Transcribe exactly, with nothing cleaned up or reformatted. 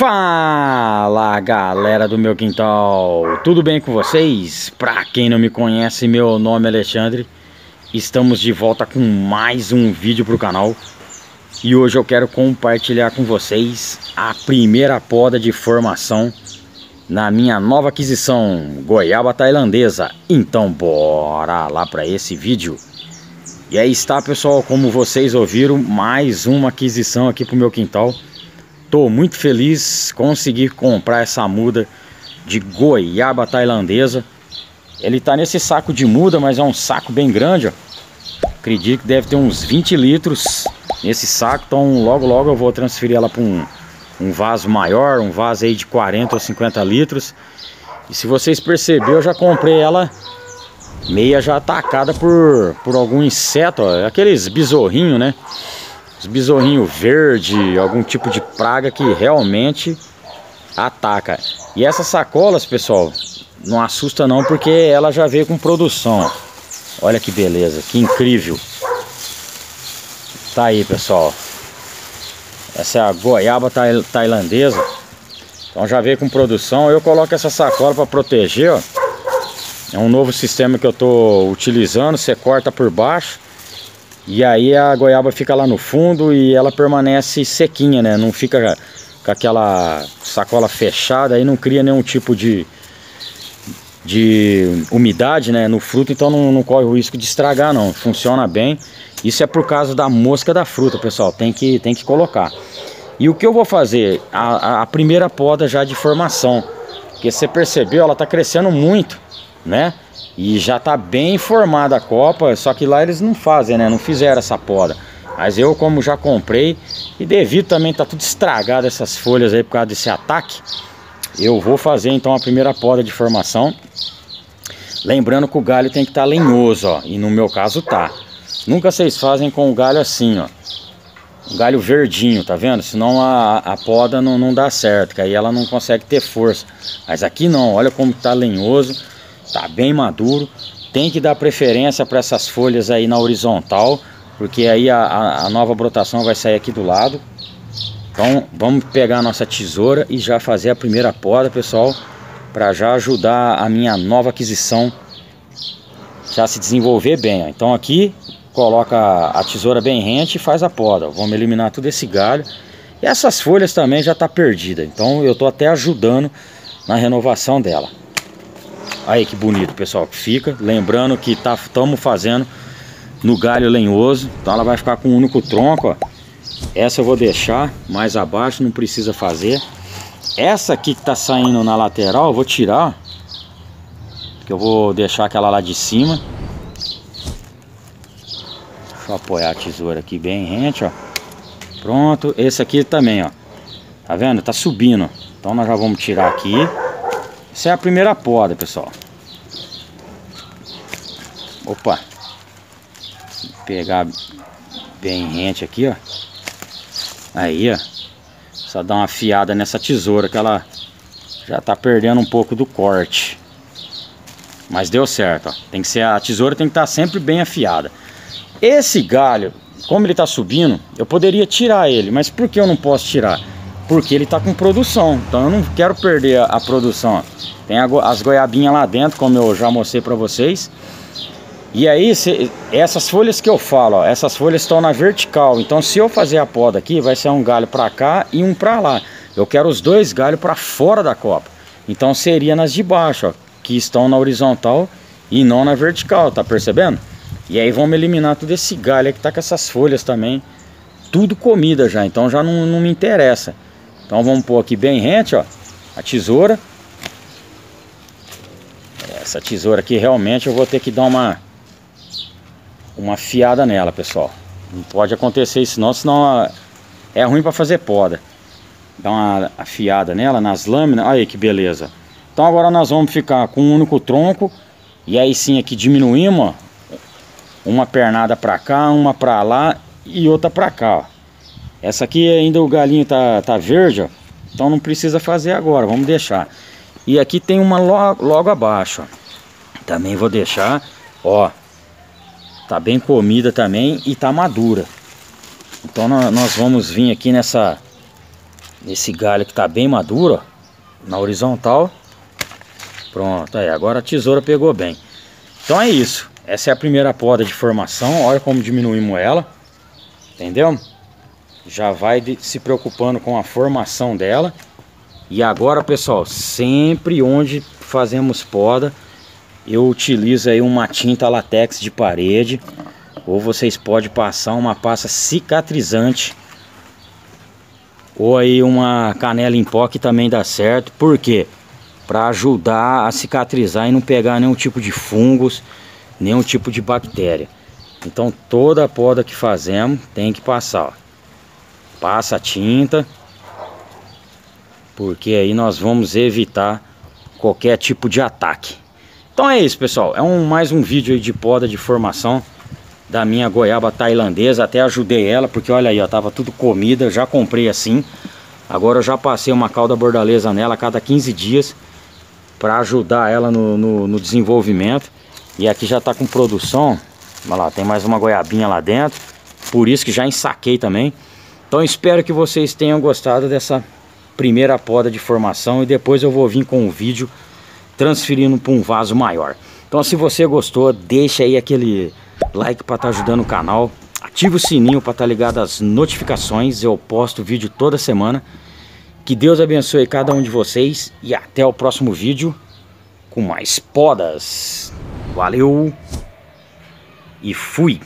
Fala galera do meu quintal, tudo bem com vocês? Pra quem não me conhece, meu nome é Alexandre. Estamos de volta com mais um vídeo pro canal. E hoje eu quero compartilhar com vocês a primeira poda de formação na minha nova aquisição, goiaba tailandesa. Então bora lá pra esse vídeo. E aí está, pessoal, como vocês ouviram, mais uma aquisição aqui pro meu quintal. Estou muito feliz, consegui comprar essa muda de goiaba tailandesa. Ele está nesse saco de muda, mas é um saco bem grande, ó. Acredito que deve ter uns vinte litros nesse saco. Então logo logo eu vou transferir ela para um, um vaso maior, um vaso aí de quarenta ou cinquenta litros. E se vocês perceberam, eu já comprei ela meia já atacada por, por algum inseto, ó. Aqueles besorrinhos, né? Os besorrinhos verde, algum tipo de praga que realmente ataca. E essas sacolas, pessoal, não assusta não, porque ela já veio com produção. Olha que beleza, que incrível. Tá aí, pessoal. Essa é a goiaba tailandesa. Então já veio com produção. Eu coloco essa sacola para proteger, ó. É um novo sistema que eu tô utilizando. Você corta por baixo. E aí a goiaba fica lá no fundo e ela permanece sequinha, né? Não fica com aquela sacola fechada e não cria nenhum tipo de, de umidade, né, no fruto. Então não, não corre o risco de estragar não, funciona bem. Isso é por causa da mosca da fruta, pessoal, tem que, tem que colocar. E o que eu vou fazer? A, a primeira poda já de formação. Porque você percebeu, ela tá crescendo muito, né? E já tá bem formada a copa, só que lá eles não fazem, né? Não fizeram essa poda. Mas eu, como já comprei, e devido também tá tudo estragado essas folhas aí por causa desse ataque, eu vou fazer então a primeira poda de formação. Lembrando que o galho tem que estar tá lenhoso, ó. E no meu caso tá. Nunca vocês fazem com o galho assim, ó. O galho verdinho, tá vendo? Senão a, a poda não, não dá certo, que aí ela não consegue ter força. Mas aqui não, olha como tá lenhoso. Tá bem maduro, tem que dar preferência para essas folhas aí na horizontal, porque aí a, a nova brotação vai sair aqui do lado. Então vamos pegar a nossa tesoura e já fazer a primeira poda, pessoal, para já ajudar a minha nova aquisição já se desenvolver bem. Então aqui coloca a tesoura bem rente e faz a poda. Vamos eliminar todo esse galho. E essas folhas também já tá perdida, então eu tô até ajudando na renovação dela. Aí que bonito, pessoal, que fica. Lembrando que estamos fazendo no galho lenhoso. Então ela vai ficar com um único tronco, ó. Essa eu vou deixar mais abaixo, não precisa fazer. Essa aqui que está saindo na lateral eu vou tirar, que eu vou deixar aquela lá de cima. Deixa eu apoiar a tesoura aqui bem rente, ó. Pronto, esse aqui também, ó. Tá vendo? Tá subindo. Então nós já vamos tirar aqui. Essa é a primeira poda, pessoal. Opa! Vou pegar bem rente aqui, ó. Aí, ó. Só dá uma afiada nessa tesoura, que ela já tá perdendo um pouco do corte. Mas deu certo, ó. Tem que ser, a tesoura tem que estar sempre bem afiada. Esse galho, como ele tá subindo, eu poderia tirar ele. Mas por que eu não posso tirar? Porque ele está com produção, então eu não quero perder a, a produção. Tem a, as goiabinhas lá dentro, como eu já mostrei para vocês. E aí, se, essas folhas que eu falo, ó, essas folhas estão na vertical. Então se eu fazer a poda aqui, vai ser um galho para cá e um para lá. Eu quero os dois galhos para fora da copa. Então seria nas de baixo, ó, que estão na horizontal e não na vertical, tá percebendo? E aí vamos eliminar todo esse galho que está com essas folhas também. Tudo comida já, então já não, não me interessa. Então vamos pôr aqui bem rente, ó, a tesoura. Essa tesoura aqui realmente eu vou ter que dar uma uma afiada nela, pessoal. Não pode acontecer isso não, senão é ruim para fazer poda. Dá uma afiada nela, nas lâminas. Aí que beleza. Então agora nós vamos ficar com um único tronco. E aí sim aqui diminuímos, ó. Uma pernada para cá, uma para lá e outra para cá, ó. Essa aqui ainda o galinho tá, tá verde, ó. Então não precisa fazer agora, vamos deixar. E aqui tem uma logo, logo abaixo, ó. Também vou deixar, ó. Tá bem comida também e tá madura. Então nós vamos vir aqui nessa nesse galho que tá bem maduro, ó, na horizontal. Pronto, aí agora a tesoura pegou bem. Então é isso, essa é a primeira poda de formação, olha como diminuímos ela, entendeu? Já vai de, se preocupando com a formação dela. E agora, pessoal, sempre onde fazemos poda, eu utilizo aí uma tinta latex de parede, ou vocês podem passar uma pasta cicatrizante, ou aí uma canela em pó, que também dá certo. Por quê? Para ajudar a cicatrizar e não pegar nenhum tipo de fungos, nenhum tipo de bactéria. Então toda a poda que fazemos tem que passar, ó. Passa a tinta, porque aí nós vamos evitar qualquer tipo de ataque. Então é isso, pessoal, é um, mais um vídeo aí de poda de formação da minha goiaba tailandesa. Até ajudei ela, porque olha aí, ó, tava tudo comida, já comprei assim. Agora eu já passei uma calda bordaleza nela a cada quinze dias, para ajudar ela no, no, no desenvolvimento. E aqui já tá com produção, olha lá, tem mais uma goiabinha lá dentro, por isso que já ensaquei também. Então espero que vocês tenham gostado dessa primeira poda de formação, e depois eu vou vir com um vídeo transferindo para um vaso maior. Então se você gostou, deixa aí aquele like para estar ajudando o canal, ativa o sininho para estar ligado às notificações, eu posto vídeo toda semana. Que Deus abençoe cada um de vocês e até o próximo vídeo com mais podas. Valeu e fui!